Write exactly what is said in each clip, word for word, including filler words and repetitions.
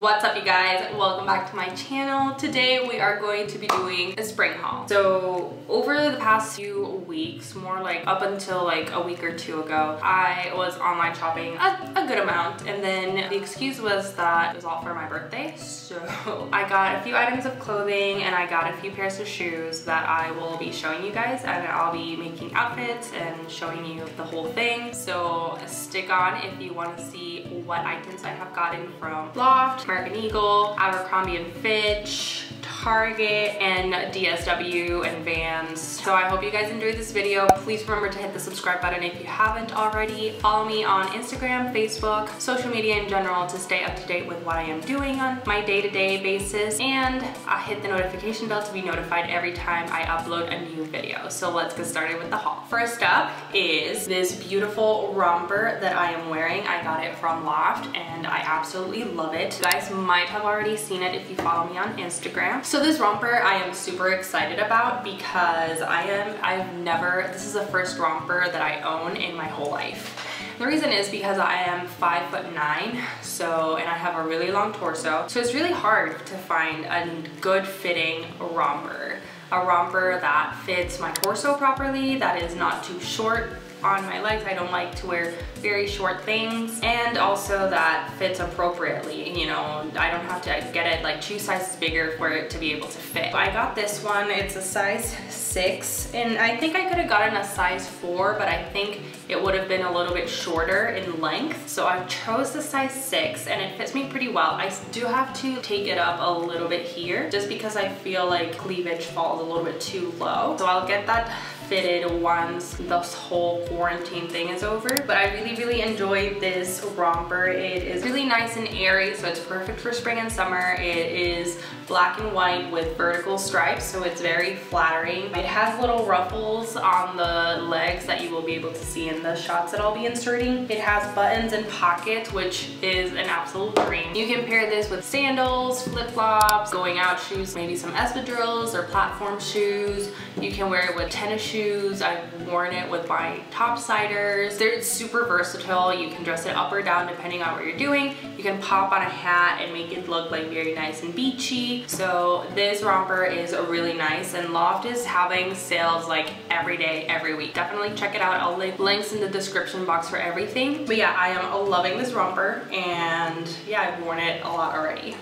What's up, you guys? Welcome back to my channel. Today we are going to be doing a spring haul. So over the past few weeks, more like up until like a week or two ago, I was online shopping a, a good amount, and then the excuse was that it was all for my birthday. So I got a few items of clothing and I got a few pairs of shoes that I will be showing you guys, and I'll be making outfits and showing you the whole thing. So stick on if you want to see what items I have gotten from Loft, American Eagle, Abercrombie and Fitch, Target, and D S W and Vans. So I hope you guys enjoyed this video. Please remember to hit the subscribe button if you haven't already. Follow me on Instagram, Facebook, social media in general to stay up to date with what I am doing on my day-to-day basis, and I hit the notification bell to be notified every time I upload a new video. So let's get started with the haul. First up is this beautiful romper that I am wearing. I got it from Loft and I absolutely love it. You guys might have already seen it if you follow me on Instagram. So this romper I am super excited about because I am, I've never, this is the first romper that I own in my whole life. The reason is because I am five foot nine, so, and I have a really long torso. So it's really hard to find a good fitting romper. A romper that fits my torso properly, that is not too short on my legs. I don't like to wear very short things, and also that fits appropriately. You know, I don't have to get it like two sizes bigger for it to be able to fit. I got this one, it's a size six, and I think I could have gotten a size four, but I think it would have been a little bit shorter in length. So I chose the size six and it fits me pretty well. I do have to take it up a little bit here just because I feel like cleavage falls a little bit too low. So I'll get that fitted once this whole quarantine thing is over. But I really, really enjoyed this romper. It is really nice and airy, so it's perfect for spring and summer. It is black and white with vertical stripes, so it's very flattering. It has little ruffles on the legs that you will be able to see in the shots that I'll be inserting. It has buttons and pockets, which is an absolute dream. You can pair this with sandals, flip-flops, going out shoes, maybe some espadrilles or platform shoes. You can wear it with tennis shoes. I've worn it with my topsiders. They're super versatile. You can dress it up or down depending on what you're doing. You can pop on a hat and make it look like very nice and beachy. So this romper is really nice, and Loft is having sales like every day, every week. Definitely check it out. I'll leave links in the description box for everything. But yeah, I am loving this romper, and yeah, I've worn it a lot already.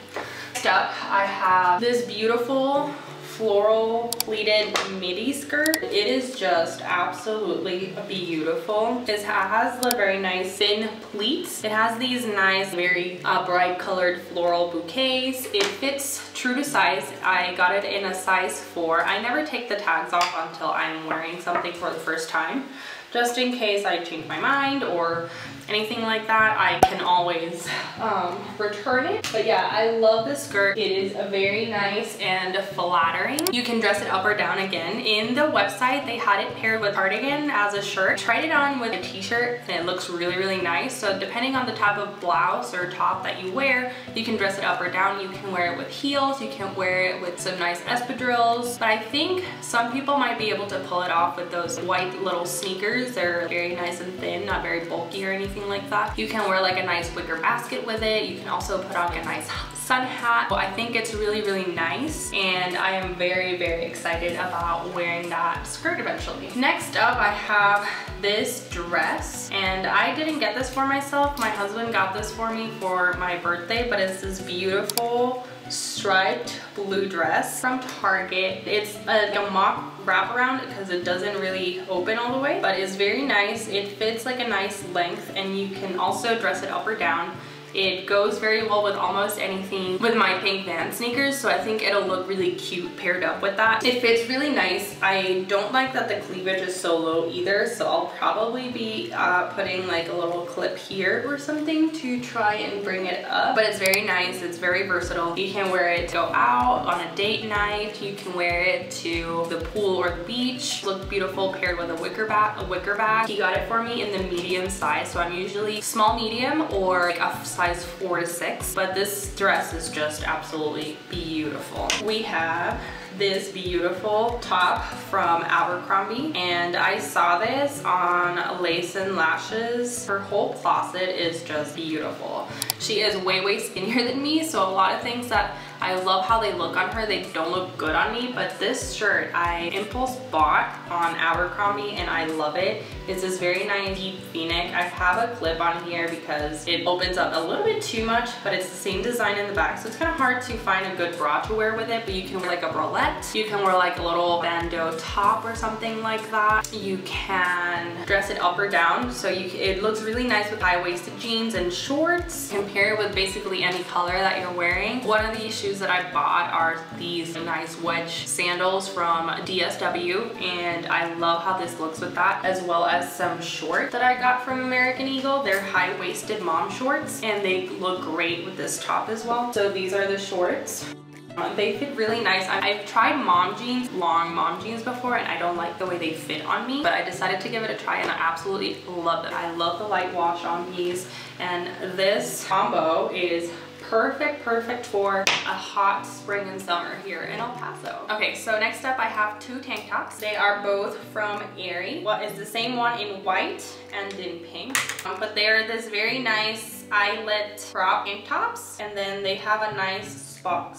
Next up, I have this beautiful floral pleated midi skirt. It is just absolutely beautiful. It has the very nice thin pleats. It has these nice, very uh, bright colored floral bouquets. It fits true to size. I got it in a size four. I never take the tags off until I'm wearing something for the first time. Just in case I change my mind or anything like that, I can always um, return it. But yeah, I love this skirt. It is a very nice and flattering. You can dress it up or down again. In the website, they had it paired with cardigan as a shirt. Tried it on with a t-shirt and it looks really, really nice. So depending on the type of blouse or top that you wear, you can dress it up or down. You can wear it with heels. You can wear it with some nice espadrilles. But I think some people might be able to pull it off with those white little sneakers. They're very nice and thin, not very bulky or anything like that. You can wear like a nice wicker basket with it. You can also put on a nice sun hat. I think it's really, really nice, and I am very, very excited about wearing that skirt eventually. Next up, I have this dress, and I didn't get this for myself. My husband got this for me for my birthday, but it's this beautiful striped blue dress from Target. It's a, a mock wraparound because it doesn't really open all the way, but it's very nice. It fits like a nice length, and you can also dress it up or down. It goes very well with almost anything with my pink Vans sneakers, so I think it'll look really cute paired up with that. It fits really nice. I don't like that the cleavage is so low either, so I'll probably be uh, putting like a little clip here or something to try and bring it up. But it's very nice. It's very versatile. You can wear it to go out on a date night. You can wear it to the pool or the beach. Look beautiful paired with a wicker bag. A wicker bag. He got it for me in the medium size, so I'm usually small, medium, or like a size size four to six, but this dress is just absolutely beautiful. We have this beautiful top from Abercrombie, and I saw this on Lace and Lashes. Her whole closet is just beautiful. She is way, way skinnier than me, so a lot of things that I love how they look on her, they don't look good on me, but this shirt I impulse bought on Abercrombie and I love it. It's this very nice deep v-neck. I have a clip on here because it opens up a little bit too much, but it's the same design in the back, so it's kind of hard to find a good bra to wear with it, but you can wear like a bralette, you can wear like a little bandeau top or something like that. You can dress it up or down, so you, it looks really nice with high-waisted jeans and shorts. Compare it with basically any color that you're wearing. One of these shoes that I bought are these nice wedge sandals from D S W, and I love how this looks with that, as well as some shorts that I got from American Eagle. They're high-waisted mom shorts and they look great with this top as well. So these are the shorts. They fit really nice. I've tried mom jeans, long mom jeans before, and I don't like the way they fit on me, but I decided to give it a try and I absolutely love them. I love the light wash on these, and this combo is perfect, perfect for a hot spring and summer here in El Paso. Okay, so next up I have two tank tops. They are both from Aerie. What is the same one in white and in pink, um, but they are this very nice eyelet crop tank tops, and then they have a nice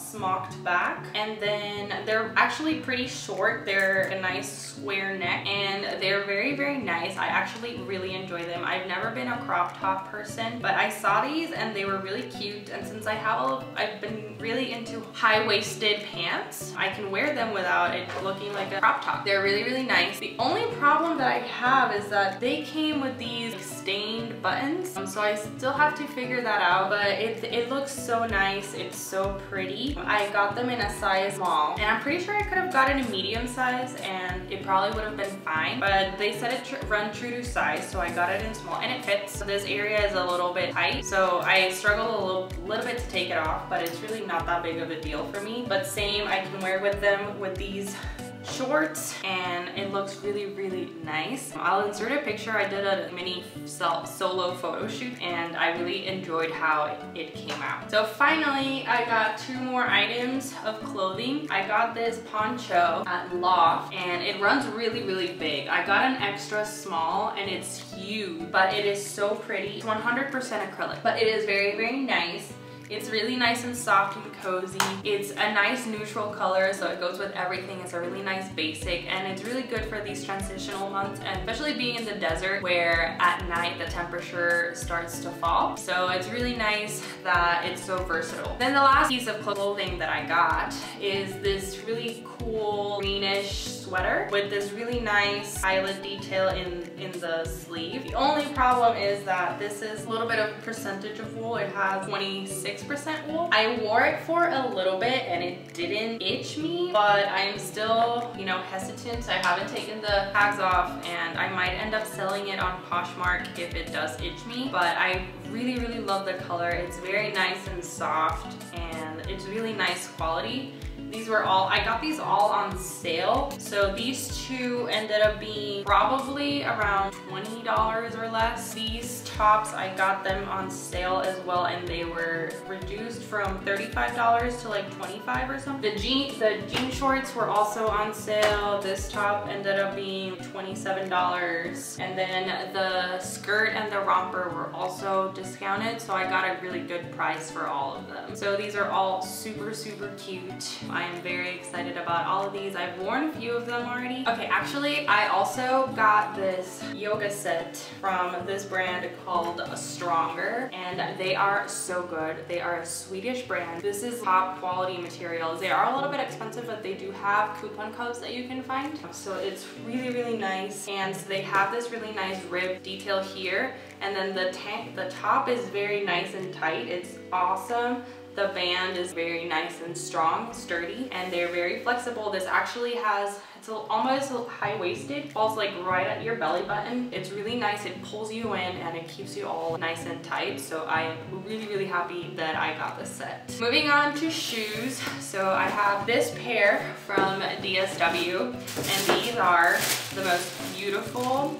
smocked back, and then they're actually pretty short. They're a nice square neck and they're very, very nice. I actually really enjoy them. I've never been a crop top person, but I saw these and they were really cute, and since I have I've been really into high-waisted pants, I can wear them without it looking like a crop top. They're really, really nice. The only problem that I have is that they came with these stained buttons, so I still have to figure that out, but it, it looks so nice. It's so pretty. I got them in a size small, and I'm pretty sure I could have gotten a medium size and it probably would have been fine, but they said it tr run true to size, so I got it in small and it fits. So this area is a little bit tight, so I struggled a little, little bit to take it off, but it's really not that big of a deal for me. But same, I can wear with them with these shorts and it looks really, really nice. I'll insert a picture. I did a mini self solo photo shoot and I really enjoyed how it came out. So finally I got two more items of clothing. I got this poncho at Loft and it runs really, really big. I got an extra small and it's huge, but it is so pretty. It's one hundred percent acrylic, but it is very, very nice. It's really nice and soft and cozy. It's a nice neutral color, so it goes with everything. It's a really nice basic, and it's really good for these transitional months, and especially being in the desert where at night the temperature starts to fall. So it's really nice that it's so versatile. Then the last piece of clothing that I got is this really cool greenish sweater with this really nice eyelet detail in, in the sleeve. The only problem is that this is a little bit of percentage of wool. It has twenty-six percent wool. I wore it for a little bit and it didn't itch me, but I'm still, you know, hesitant. I haven't taken the tags off and I might end up selling it on Poshmark if it does itch me, but I really, really love the color. It's very nice and soft and it's really nice quality. These were all, I got these all on sale, so these two ended up being probably around twenty dollars or less. These tops, I got them on sale as well, and they were reduced from thirty-five dollars to like twenty-five dollars or something. The jean, the jean shorts were also on sale. This top ended up being twenty-seven dollars, and then the skirt and the romper were also discounted, so I got a really good price for all of them. So these are all super, super cute. I am very excited about all of these. I've worn a few of them already. Okay, actually, I also got this yoga set from this brand called Stronger, and they are so good. They are a Swedish brand. This is top quality materials. They are a little bit expensive, but they do have coupon codes that you can find. So it's really, really nice, and they have this really nice rib detail here, and then the tank, the top is very nice and tight. It's awesome. The band is very nice and strong, sturdy, and they're very flexible. This actually has, it's almost high-waisted, falls like right at your belly button. It's really nice, it pulls you in and it keeps you all nice and tight. So I'm really, really happy that I got this set. Moving on to shoes. So I have this pair from D S W, and these are the most beautiful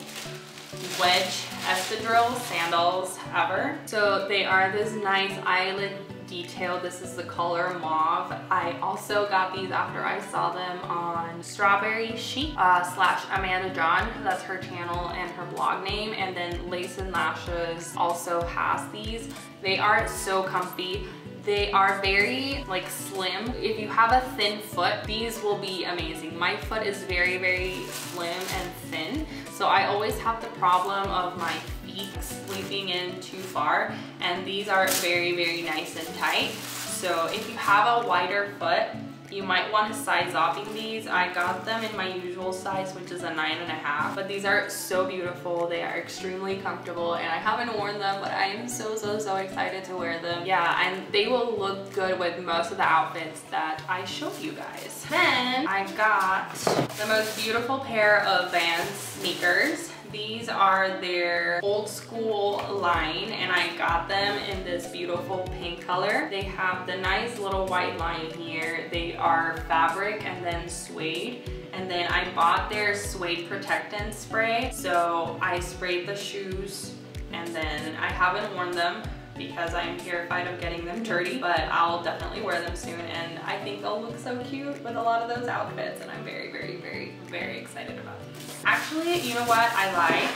wedge espadrille sandals ever. So they are this nice eyelid detail. This is the color mauve. I also got these after I saw them on Strawberry Chic uh, slash Amanda John. That's her channel and her blog name. And then Lace and Lashes also has these. They are so comfy. They are very like slim. If you have a thin foot, these will be amazing. My foot is very, very slim and thin. So I always have the problem of my feet sleeping in too far. And these are very, very nice and tight. So if you have a wider foot, you might want to size off these. I got them in my usual size, which is a nine and a half, but these are so beautiful. They are extremely comfortable and I haven't worn them, but I am so, so, so excited to wear them. Yeah, and they will look good with most of the outfits that I showed you guys. Then I got the most beautiful pair of Vans sneakers. These are their old school line and I got them in this beautiful pink color. They have the nice little white line here. They are fabric and then suede. And then I bought their suede protectant spray. So I sprayed the shoes and then I haven't worn them because I'm terrified of getting them dirty, but I'll definitely wear them soon and I think they'll look so cute with a lot of those outfits and I'm very, very, very, very excited about them. Actually, you know what I like?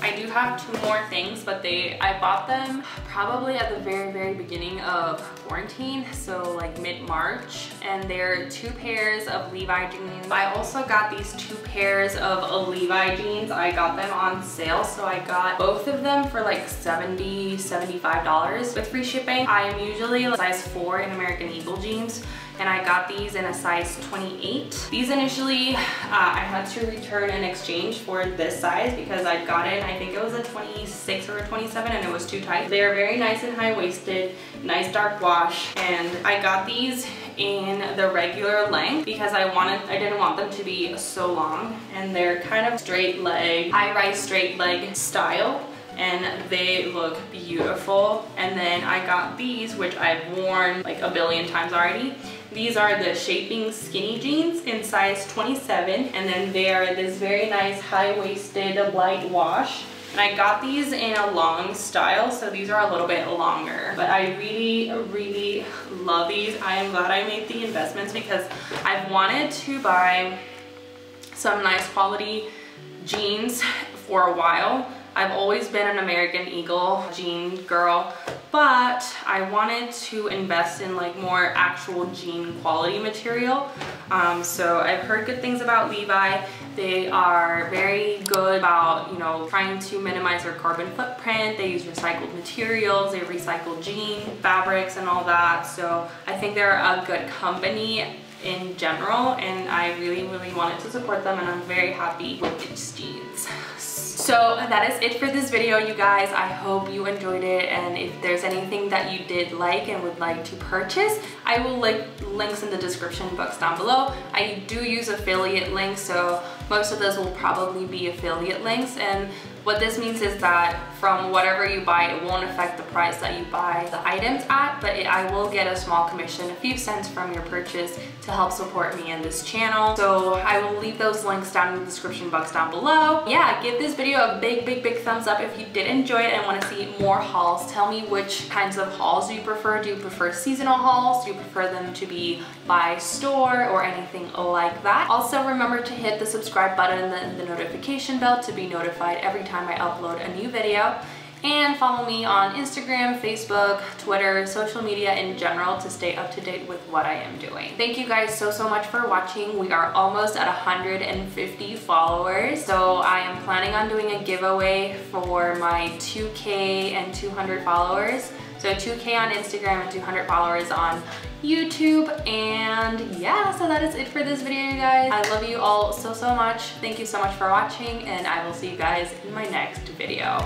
I do have two more things, but they I bought them probably at the very, very beginning of quarantine, so like mid-March, and they're two pairs of Levi jeans. I also got these two pairs of Levi jeans. I got them on sale, so I got both of them for like seventy, seventy-five dollars with free shipping. I am usually a size four in American Eagle jeans, and I got these in a size twenty-eight. These initially, uh, I had to return and exchange for this size because I'd gotten, I think it was a twenty-six or a twenty-seven and it was too tight. They are very nice and high-waisted, nice dark wash, and I got these in the regular length because I wanted, I didn't want them to be so long, and they're kind of straight leg, high-rise straight leg style. And they look beautiful. And then I got these, which I've worn like a billion times already. These are the Shaping Skinny Jeans in size twenty-seven. And then they are this very nice high-waisted light wash. And I got these in a long style, so these are a little bit longer. But I really, really love these. I am glad I made the investments because I've wanted to buy some nice quality jeans for a while. I've always been an American Eagle jean girl, but I wanted to invest in like more actual jean quality material. Um, so I've heard good things about Levi. They are very good about, you know, trying to minimize their carbon footprint. They use recycled materials, they recycle jean fabrics and all that. So I think they're a good company in general, and I really, really wanted to support them, and I'm very happy with these jeans. So that is it for this video, you guys. I hope you enjoyed it, and if there's anything that you did like and would like to purchase, I will link links in the description box down below. I do use affiliate links, so most of those will probably be affiliate links, and what this means is that from whatever you buy, it won't affect the price that you buy the items at, but it, I will get a small commission, a few cents from your purchase to help support me and this channel. So I will leave those links down in the description box down below. Yeah, give this video a big, big, big thumbs up if you did enjoy it and want to see more hauls. Tell me which kinds of hauls you prefer. Do you prefer seasonal hauls? Do you prefer them to be by store or anything like that? Also remember to hit the subscribe button and the, the notification bell to be notified every time I upload a new video, and follow me on Instagram, Facebook, Twitter, social media in general to stay up to date with what I am doing. Thank you guys so, so much for watching. We are almost at one hundred fifty followers, so I am planning on doing a giveaway for my two K and two hundred followers. So two K on Instagram and two hundred followers on YouTube. And yeah, so that is it for this video, you guys. I love you all so, so much. Thank you so much for watching, and I will see you guys in my next video.